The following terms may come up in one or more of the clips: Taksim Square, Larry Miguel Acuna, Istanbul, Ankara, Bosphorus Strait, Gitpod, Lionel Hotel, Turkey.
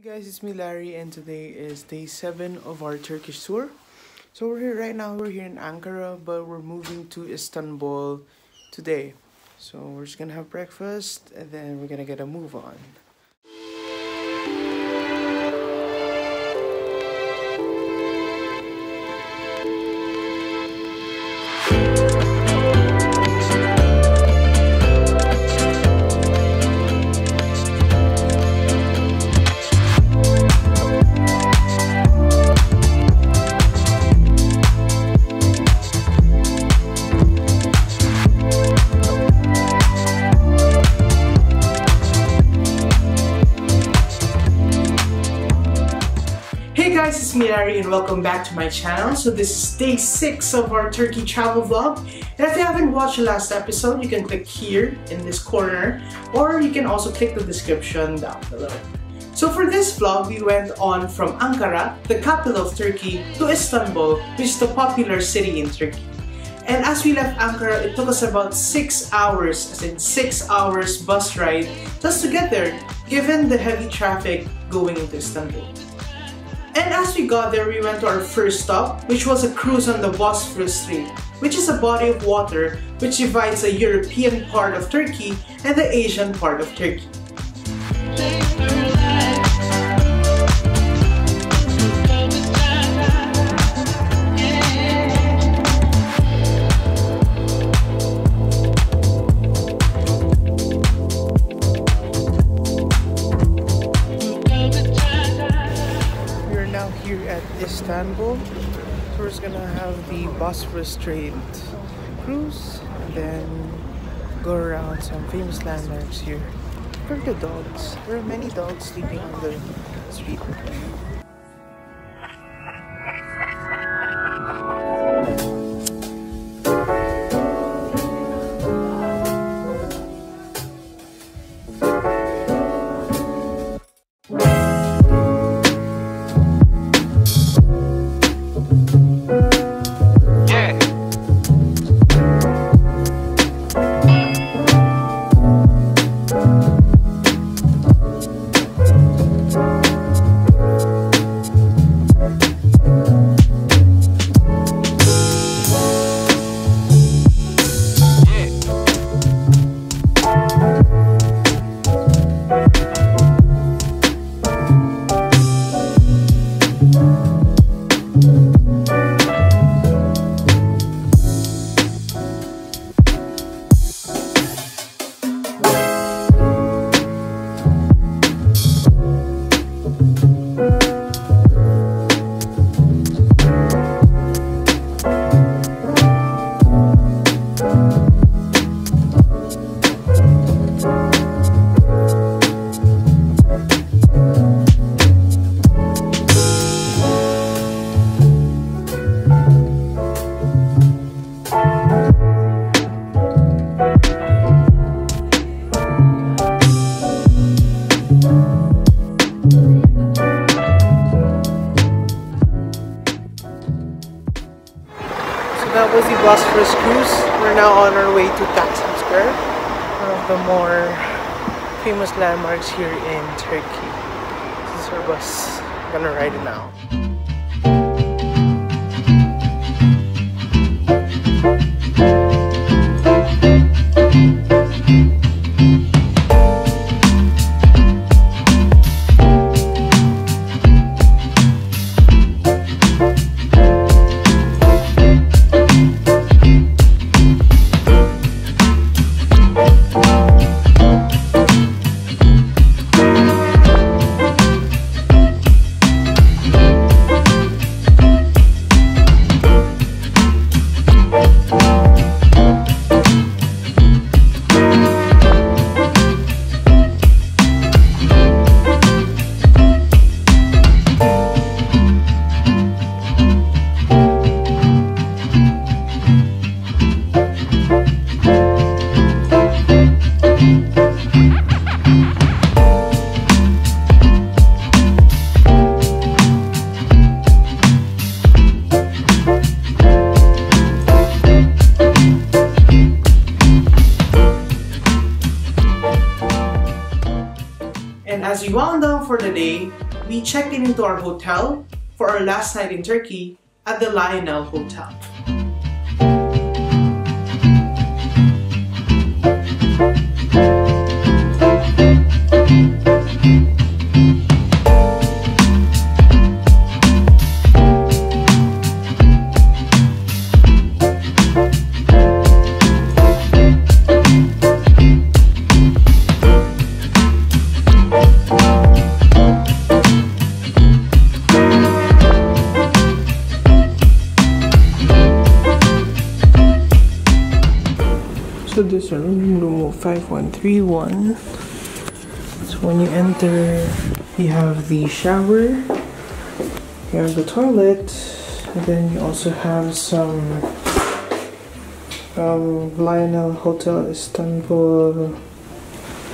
Hey guys, it's me Larry, and today is day 7 of our Turkish tour. So we're here right now, we're here in Ankara, but we're moving to Istanbul today. So we're just gonna have breakfast and then we're gonna get a move on. It's me Larry and welcome back to my channel. So this is day 6 of our Turkey travel vlog, and if you haven't watched the last episode, you can click here in this corner, or you can also click the description down below. So for this vlog, we went on from Ankara, the capital of Turkey, to Istanbul, which is the popular city in Turkey. And as we left Ankara, it took us about 6 hours, as in 6 hours bus ride, just to get there, given the heavy traffic going into Istanbul. And as we got there, we went to our first stop, which was a cruise on the Bosphorus Strait, which is a body of water which divides the European part of Turkey and the Asian part of Turkey. Istanbul. So we're just gonna have the Bosphorus Strait cruise and then go around some famous landmarks here. Look at the dogs. There are many dogs sleeping on the street. That was the Bosphorus cruise. We're now on our way to Taksim Square, one of the more famous landmarks here in Turkey. This is our bus. We're gonna ride it now. wound down for the day, we checked in into our hotel for our last night in Turkey at the Lionel Hotel. So this is room 5131. So when you enter, you have the shower, you have the toilet, and then you also have some Lionel Hotel Istanbul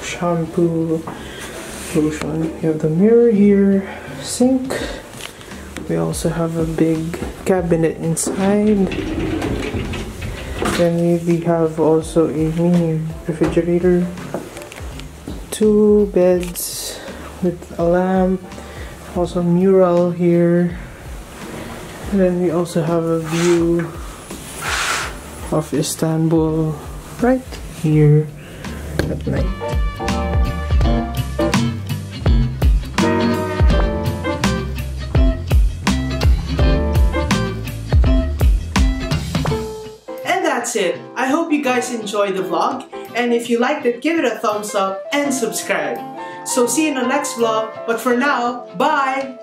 shampoo, lotion. You have the mirror here, sink. We also have a big cabinet inside. Then we have also a mini refrigerator, 2 beds with a lamp, also a mural here, and then we also have a view of Istanbul right here at night. That's it. I hope you guys enjoyed the vlog, and if you liked it, give it a thumbs up and subscribe. So see you in the next vlog, but for now, bye!